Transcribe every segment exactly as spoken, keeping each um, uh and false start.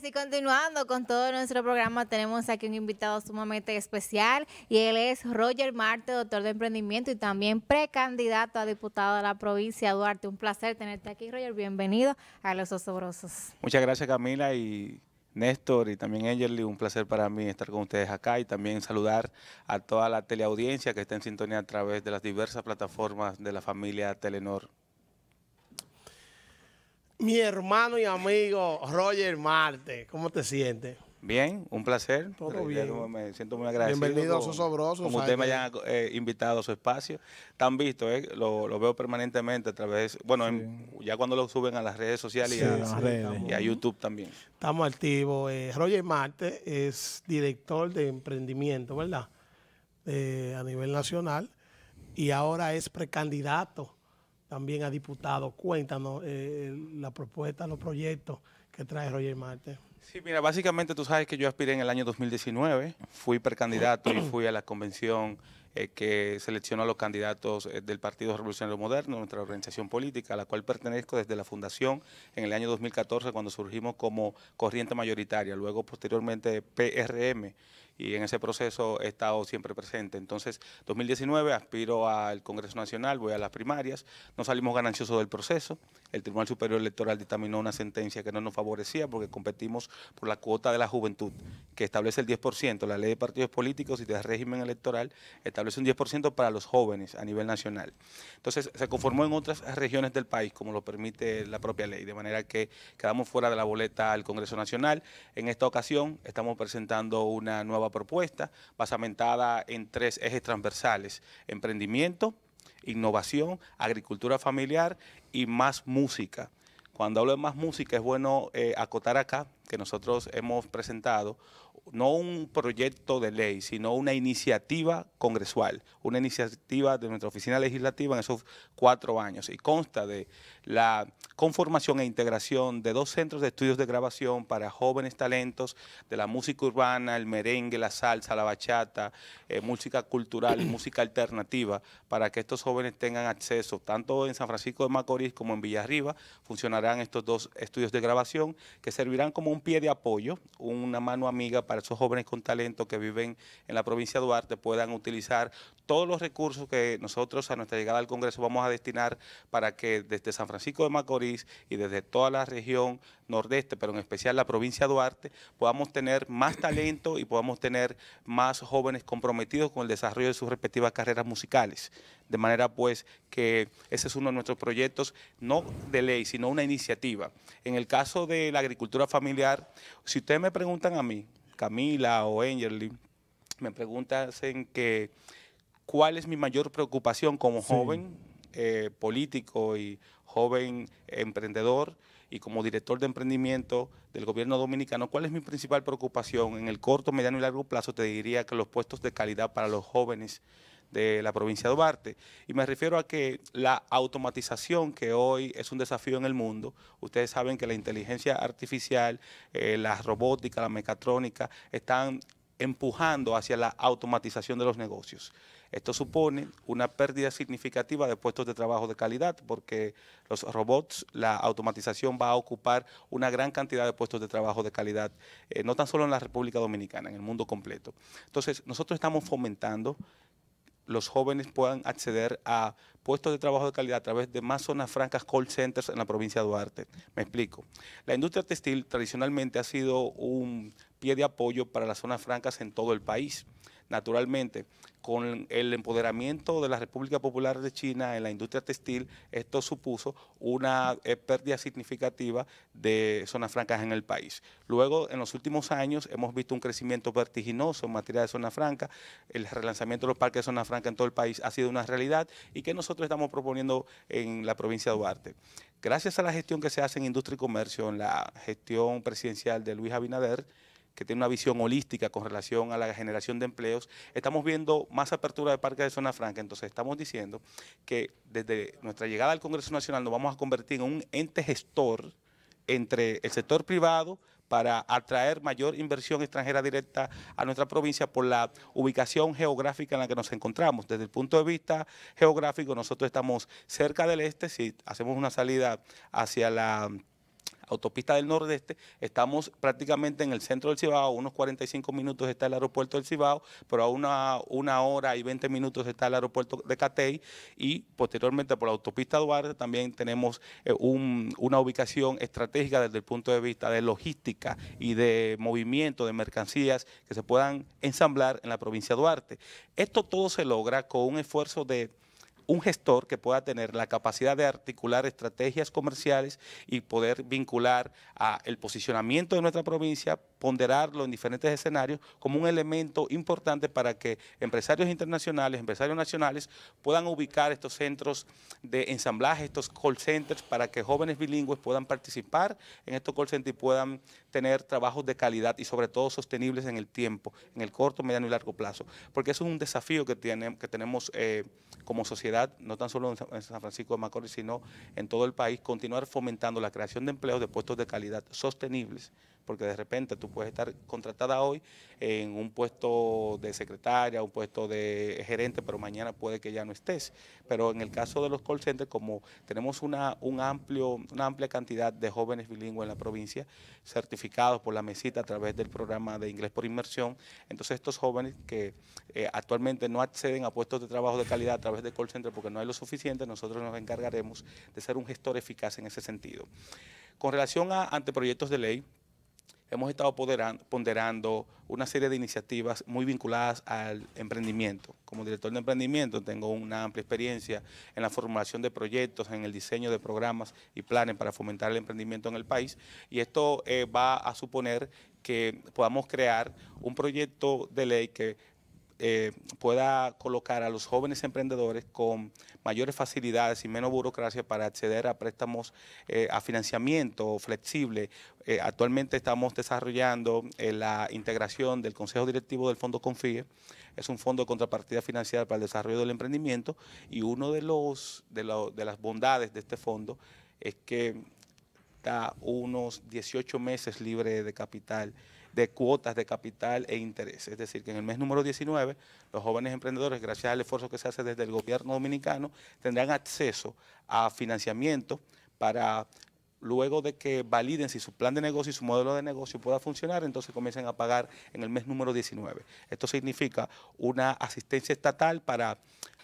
Señores, y continuando con todo nuestro programa, tenemos aquí un invitado sumamente especial y él es Roger Marte, doctor de emprendimiento y también precandidato a diputado de la provincia Duarte. Un placer tenerte aquí, Roger. Bienvenido a Los Zozobrosos. Muchas gracias, Camila y Néstor, y también Angerly. Un placer para mí estar con ustedes acá y también saludar a toda la teleaudiencia que está en sintonía a través de las diversas plataformas de la familia Telenord. Mi hermano y amigo Roger Marte, ¿cómo te sientes? Bien, un placer. Todo bien. Me siento muy agradecido. Bienvenido a Zozobrosos. Como ustedes me hayan eh, invitado a su espacio. Tan visto, eh, lo, lo veo permanentemente a través, bueno, sí. en, ya cuando lo suben a las redes sociales sí, y, a, las sí, redes. Estamos, y a YouTube también. Estamos activos. Eh, Roger Marte es director de emprendimiento, ¿verdad? Eh, a nivel nacional, y ahora es precandidato también a diputado. Cuéntanos eh, la propuesta, los proyectos que trae Roger Marte. Sí, mira, básicamente tú sabes que yo aspiré en el año dos mil diecinueve, fui precandidato y fui a la convención eh, que seleccionó a los candidatos eh, del Partido Revolucionario Moderno, nuestra organización política, a la cual pertenezco desde la fundación en el año dos mil catorce, cuando surgimos como corriente mayoritaria, luego posteriormente P R M, y en ese proceso he estado siempre presente. Entonces, dos mil diecinueve aspiro al Congreso Nacional, voy a las primarias, no salimos gananciosos del proceso, el Tribunal Superior Electoral dictaminó una sentencia que no nos favorecía porque competimos por la cuota de la juventud, que establece el diez por ciento, la ley de partidos políticos y del régimen electoral establece un diez por ciento para los jóvenes a nivel nacional. Entonces, se conformó en otras regiones del país, como lo permite la propia ley, de manera que quedamos fuera de la boleta al Congreso Nacional. En esta ocasión estamos presentando una nueva propuesta basamentada en tres ejes transversales: emprendimiento, innovación, agricultura familiar y más música. Cuando hablo de más música es bueno eh, acotar acá que nosotros hemos presentado no un proyecto de ley, sino una iniciativa congresual, una iniciativa de nuestra oficina legislativa en esos cuatro años, y consta de la conformación e integración de dos centros de estudios de grabación para jóvenes talentos de la música urbana, el merengue, la salsa, la bachata, eh, música cultural, música alternativa, para que estos jóvenes tengan acceso, tanto en San Francisco de Macorís como en Villarriba. Funcionarán estos dos estudios de grabación que servirán como un pie de apoyo, una mano amiga para esos jóvenes con talento que viven en la provincia de Duarte, puedan utilizar todos los recursos que nosotros a nuestra llegada al Congreso vamos a destinar para que desde San Francisco de Macorís y desde toda la región nordeste, pero en especial la provincia de Duarte, podamos tener más talento y podamos tener más jóvenes comprometidos con el desarrollo de sus respectivas carreras musicales. De manera pues que ese es uno de nuestros proyectos, no de ley, sino una iniciativa. En el caso de la agricultura familiar, si ustedes me preguntan a mí, Camila o Angerly, me preguntan en que, ¿cuál es mi mayor preocupación como sí. joven eh, político y joven emprendedor y como director de emprendimiento del gobierno dominicano? ¿Cuál es mi principal preocupación? En el corto, mediano y largo plazo te diría que los puestos de calidad para los jóvenes de la provincia de Duarte, y me refiero a que la automatización, que hoy es un desafío en el mundo, ustedes saben que la inteligencia artificial, eh, la robótica, la mecatrónica, están empujando hacia la automatización de los negocios. Esto supone una pérdida significativa de puestos de trabajo de calidad, porque los robots, la automatización va a ocupar una gran cantidad de puestos de trabajo de calidad, eh, no tan solo en la República Dominicana, en el mundo completo. Entonces, nosotros estamos fomentando los jóvenes puedan acceder a puestos de trabajo de calidad a través de más zonas francas, call centers en la provincia de Duarte. Me explico. La industria textil tradicionalmente ha sido un pie de apoyo para las zonas francas en todo el país. Naturalmente, con el empoderamiento de la República Popular de China en la industria textil, esto supuso una pérdida significativa de zonas francas en el país. Luego, en los últimos años, hemos visto un crecimiento vertiginoso en materia de zonas francas. El relanzamiento de los parques de zonas francas en todo el país ha sido una realidad, y que nosotros estamos proponiendo en la provincia de Duarte. Gracias a la gestión que se hace en Industria y Comercio, en la gestión presidencial de Luis Abinader, que tiene una visión holística con relación a la generación de empleos, estamos viendo más apertura de parques de zona franca. Entonces estamos diciendo que desde nuestra llegada al Congreso Nacional nos vamos a convertir en un ente gestor entre el sector privado para atraer mayor inversión extranjera directa a nuestra provincia por la ubicación geográfica en la que nos encontramos. Desde el punto de vista geográfico, nosotros estamos cerca del este, si hacemos una salida hacia la autopista del Nordeste, estamos prácticamente en el centro del Cibao, unos cuarenta y cinco minutos está el aeropuerto del Cibao, pero a una, una hora y veinte minutos está el aeropuerto de Catey, y posteriormente por la autopista Duarte también tenemos eh, un, una ubicación estratégica desde el punto de vista de logística y de movimiento de mercancías que se puedan ensamblar en la provincia de Duarte. Esto todo se logra con un esfuerzo de un gestor que pueda tener la capacidad de articular estrategias comerciales y poder vincular a el posicionamiento de nuestra provincia, ponderarlo en diferentes escenarios como un elemento importante para que empresarios internacionales, empresarios nacionales puedan ubicar estos centros de ensamblaje, estos call centers, para que jóvenes bilingües puedan participar en estos call centers y puedan tener trabajos de calidad y sobre todo sostenibles en el tiempo, en el corto, mediano y largo plazo, porque eso es un desafío que, tiene, que tenemos eh, como sociedad, no tan solo en San Francisco de Macorís, sino en todo el país, continuar fomentando la creación de empleos, de puestos de calidad sostenibles, porque de repente tú puedes estar contratada hoy en un puesto de secretaria, un puesto de gerente, pero mañana puede que ya no estés. Pero en el caso de los call centers, como tenemos una, un amplio, una amplia cantidad de jóvenes bilingües en la provincia, certificados por la mesita a través del programa de inglés por inmersión, entonces estos jóvenes que eh, actualmente no acceden a puestos de trabajo de calidad a través de call centers porque no hay lo suficiente, nosotros nos encargaremos de ser un gestor eficaz en ese sentido. Con relación a anteproyectos de ley, hemos estado ponderando una serie de iniciativas muy vinculadas al emprendimiento. Como director de emprendimiento tengo una amplia experiencia en la formulación de proyectos, en el diseño de programas y planes para fomentar el emprendimiento en el país, y esto eh, va a suponer que podamos crear un proyecto de ley que Eh, pueda colocar a los jóvenes emprendedores con mayores facilidades y menos burocracia para acceder a préstamos, eh, a financiamiento flexible. Eh, actualmente estamos desarrollando eh, la integración del Consejo Directivo del Fondo Confía. Es un fondo de contrapartida financiera para el desarrollo del emprendimiento, y uno de, los, de, lo, de las bondades de este fondo es que da unos dieciocho meses libre de capital, de cuotas de capital e interés. Es decir, que en el mes número diecinueve, los jóvenes emprendedores, gracias al esfuerzo que se hace desde el gobierno dominicano, tendrán acceso a financiamiento para, luego de que validen si su plan de negocio y su modelo de negocio pueda funcionar, entonces comiencen a pagar en el mes número diecinueve. Esto significa una asistencia estatal para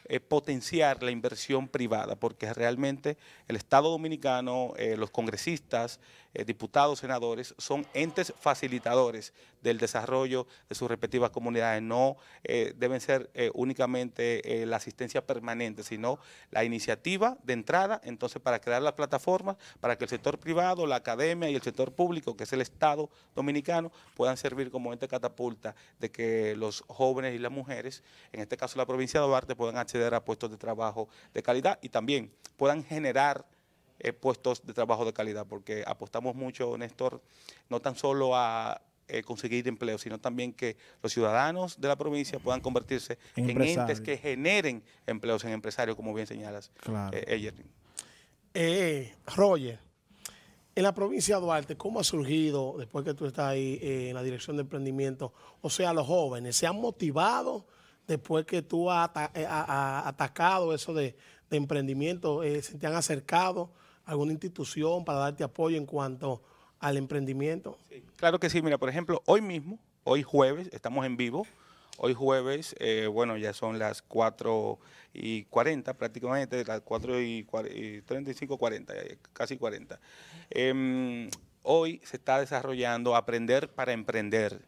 Eh, potenciar la inversión privada, porque realmente el Estado dominicano, eh, los congresistas, eh, diputados, senadores, son entes facilitadores del desarrollo de sus respectivas comunidades. No eh, deben ser eh, únicamente eh, la asistencia permanente, sino la iniciativa de entrada, entonces para crear las plataformas, para que el sector privado, la academia y el sector público, que es el Estado dominicano, puedan servir como ente catapulta de que los jóvenes y las mujeres, en este caso la provincia de Duarte, puedan acceder a puestos de trabajo de calidad y también puedan generar eh, puestos de trabajo de calidad, porque apostamos mucho, Néstor, no tan solo a eh, conseguir empleo, sino también que los ciudadanos de la provincia puedan convertirse en entes que generen empleos, en empresarios, como bien señalas, claro. eh, Eyerlin. Eh, Roger, en la provincia de Duarte, ¿cómo ha surgido, después que tú estás ahí eh, en la dirección de emprendimiento, o sea, los jóvenes, se han motivado? Después que tú has atacado eso de, de emprendimiento, eh, ¿se te han acercado a alguna institución para darte apoyo en cuanto al emprendimiento? Sí, claro que sí. Mira, por ejemplo, hoy mismo, hoy jueves, estamos en vivo. Hoy jueves, eh, bueno, ya son las cuatro y cuarenta prácticamente, las cuatro y treinta y cinco, cuarenta, casi cuarenta. Eh, hoy se está desarrollando Aprender para Emprender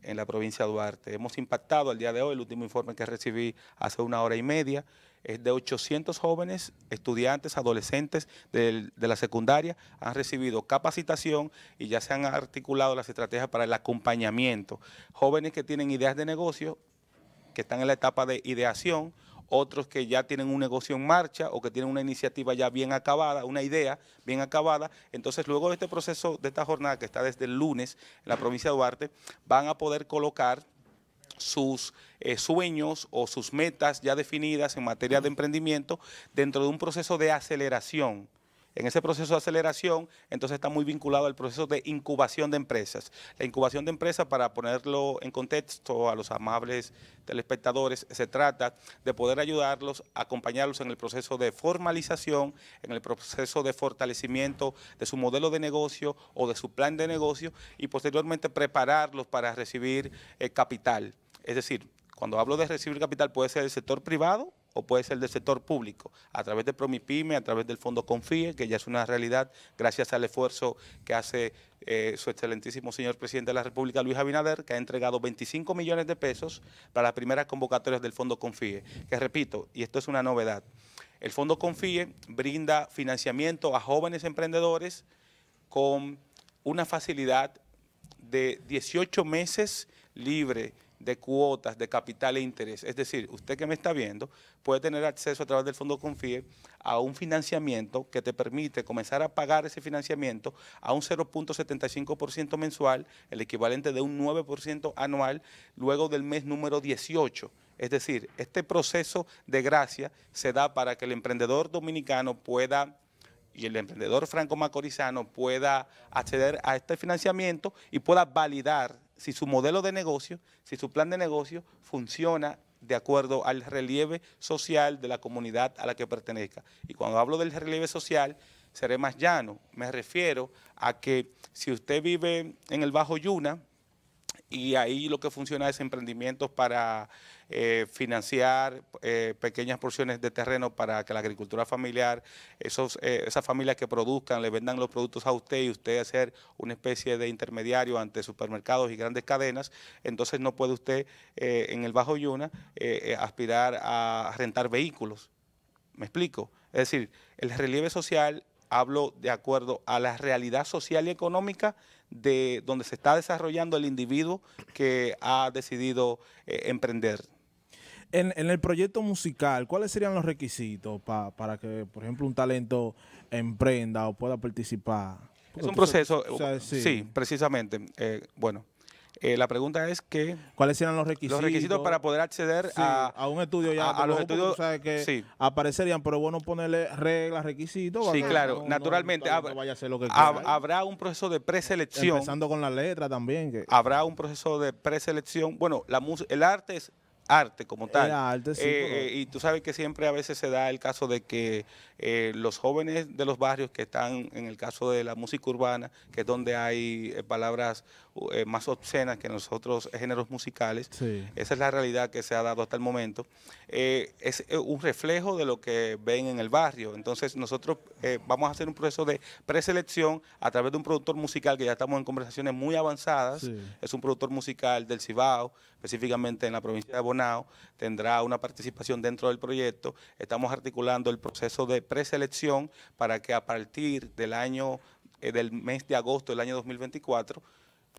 en la provincia de Duarte. Hemos impactado al día de hoy, el último informe que recibí hace una hora y media, es de ochocientos jóvenes, estudiantes, adolescentes de, de la secundaria, han recibido capacitación y ya se han articulado las estrategias para el acompañamiento. Jóvenes que tienen ideas de negocio, que están en la etapa de ideación, otros que ya tienen un negocio en marcha o que tienen una iniciativa ya bien acabada, una idea bien acabada. Entonces, luego de este proceso, de esta jornada que está desde el lunes en la provincia de Duarte, van a poder colocar sus eh, sueños o sus metas ya definidas en materia de emprendimiento dentro de un proceso de aceleración. En ese proceso de aceleración, entonces está muy vinculado al proceso de incubación de empresas. La incubación de empresas, para ponerlo en contexto a los amables telespectadores, se trata de poder ayudarlos, acompañarlos en el proceso de formalización, en el proceso de fortalecimiento de su modelo de negocio o de su plan de negocio y posteriormente prepararlos para recibir eh, capital. Es decir, cuando hablo de recibir capital puede ser del sector privado o puede ser del sector público, a través de Promipyme, a través del Fondo Confía, que ya es una realidad gracias al esfuerzo que hace eh, su excelentísimo señor presidente de la República, Luis Abinader, que ha entregado veinticinco millones de pesos para las primeras convocatorias del Fondo Confía, que repito, y esto es una novedad, el Fondo Confía brinda financiamiento a jóvenes emprendedores con una facilidad de dieciocho meses libre de cuotas, de capital e interés. Es decir, usted que me está viendo puede tener acceso a través del Fondo Confía a un financiamiento que te permite comenzar a pagar ese financiamiento a un cero punto setenta y cinco por ciento mensual, el equivalente de un nueve por ciento anual, luego del mes número dieciocho. Es decir, este proceso de gracia se da para que el emprendedor dominicano pueda... y el emprendedor franco-macorizano pueda acceder a este financiamiento y pueda validar si su modelo de negocio, si su plan de negocio funciona de acuerdo al relieve social de la comunidad a la que pertenezca. Y cuando hablo del relieve social, seré más llano. Me refiero a que si usted vive en el Bajo Yuna, y ahí lo que funciona es emprendimientos para eh, financiar eh, pequeñas porciones de terreno para que la agricultura familiar, esos, eh, esas familias que produzcan, le vendan los productos a usted y usted hacer una especie de intermediario ante supermercados y grandes cadenas, entonces no puede usted eh, en el Bajo Yuna eh, aspirar a rentar vehículos. ¿Me explico? Es decir, el relieve social, hablo de acuerdo a la realidad social y económica de donde se está desarrollando el individuo que ha decidido eh, emprender. En, en el proyecto musical, ¿cuáles serían los requisitos pa, para que, por ejemplo, un talento emprenda o pueda participar? Porque es un proceso, o sea, sí. sí, precisamente. Eh, bueno, eh, la pregunta es que... ¿Cuáles serían los requisitos? Los requisitos para poder acceder sí, a, a un estudio ya. A, a los estudios, sabes que sí. Aparecerían, pero bueno, ponerle reglas, requisitos. Sí, claro, no, naturalmente. No, no vaya a hacer lo que hab, habrá un proceso de preselección. Empezando con la letra también. Que... Habrá un proceso de preselección. Bueno, la el arte es arte como tal. El arte, sí, eh, pero... eh, y tú sabes que siempre a veces se da el caso de que eh, los jóvenes de los barrios que están, en el caso de la música urbana, que es donde hay eh, palabras eh, más obscenas que en los otros géneros musicales, sí. Esa es la realidad que se ha dado hasta el momento, eh, es eh, un reflejo de lo que ven en el barrio. Entonces nosotros eh, vamos a hacer un proceso de preselección a través de un productor musical que ya estamos en conversaciones muy avanzadas, sí. Es un productor musical del Cibao, específicamente en la provincia de Bonaire. Tendrá una participación dentro del proyecto. Estamos articulando el proceso de preselección para que a partir del año, eh, del mes de agosto del año dos mil veinticuatro,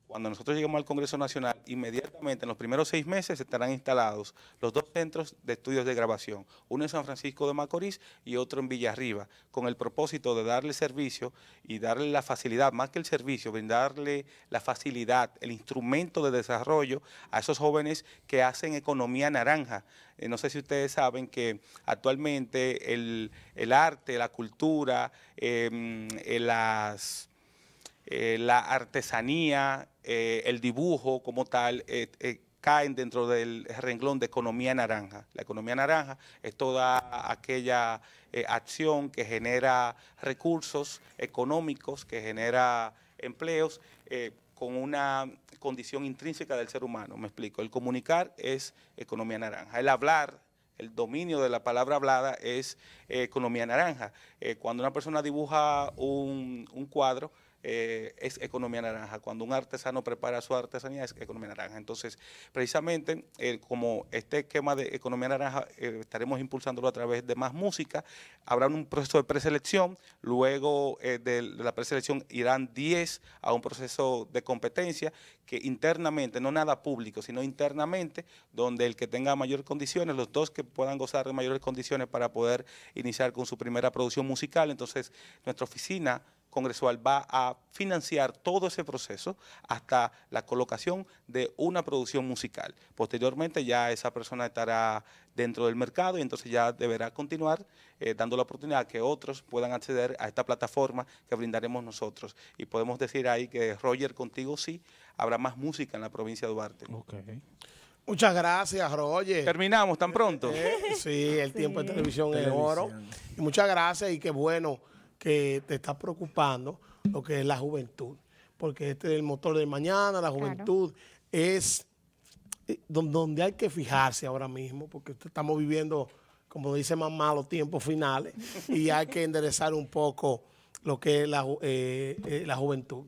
cuando nosotros lleguemos al Congreso Nacional, inmediatamente en los primeros seis meses estarán instalados los dos centros de estudios de grabación, uno en San Francisco de Macorís y otro en Villarriba, con el propósito de darle servicio y darle la facilidad, más que el servicio, brindarle la facilidad, el instrumento de desarrollo a esos jóvenes que hacen economía naranja. Eh, no sé si ustedes saben que actualmente el, el arte, la cultura, eh, eh, las... Eh, la artesanía, eh, el dibujo como tal, eh, eh, caen dentro del renglón de economía naranja. La economía naranja es toda aquella eh, acción que genera recursos económicos, que genera empleos, eh, con una condición intrínseca del ser humano. Me explico, el comunicar es economía naranja, el hablar, el dominio de la palabra hablada es eh, economía naranja. Eh, cuando una persona dibuja un, un cuadro, Eh, es economía naranja. Cuando un artesano prepara su artesanía, es economía naranja. Entonces, precisamente, eh, como este esquema de economía naranja, eh, estaremos impulsándolo a través de más música. Habrá un proceso de preselección, luego eh, de la preselección irán diez a un proceso de competencia que internamente, no nada público, sino internamente, donde el que tenga mayores condiciones, los dos que puedan gozar de mayores condiciones para poder iniciar con su primera producción musical. Entonces, nuestra oficina congresual va a financiar todo ese proceso hasta la colocación de una producción musical. Posteriormente ya esa persona estará dentro del mercado y entonces ya deberá continuar eh, dando la oportunidad a que otros puedan acceder a esta plataforma que brindaremos nosotros. Y podemos decir ahí que, Roger, contigo sí, habrá más música en la provincia de Duarte. Okay. Muchas gracias, Roger. Terminamos tan pronto. Eh, sí, el tiempo sí. de televisión es oro. Y muchas gracias y qué bueno que te está preocupando lo que es la juventud, porque este es el motor del mañana, la juventud claro. es donde hay que fijarse ahora mismo, porque estamos viviendo, como dice mamá, los tiempos finales y hay que enderezar un poco lo que es la, eh, eh, la juventud.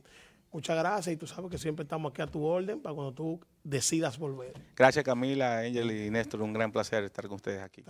Muchas gracias y tú sabes que siempre estamos aquí a tu orden para cuando tú decidas volver. Gracias Camila, Angel y Néstor, un gran placer estar con ustedes aquí.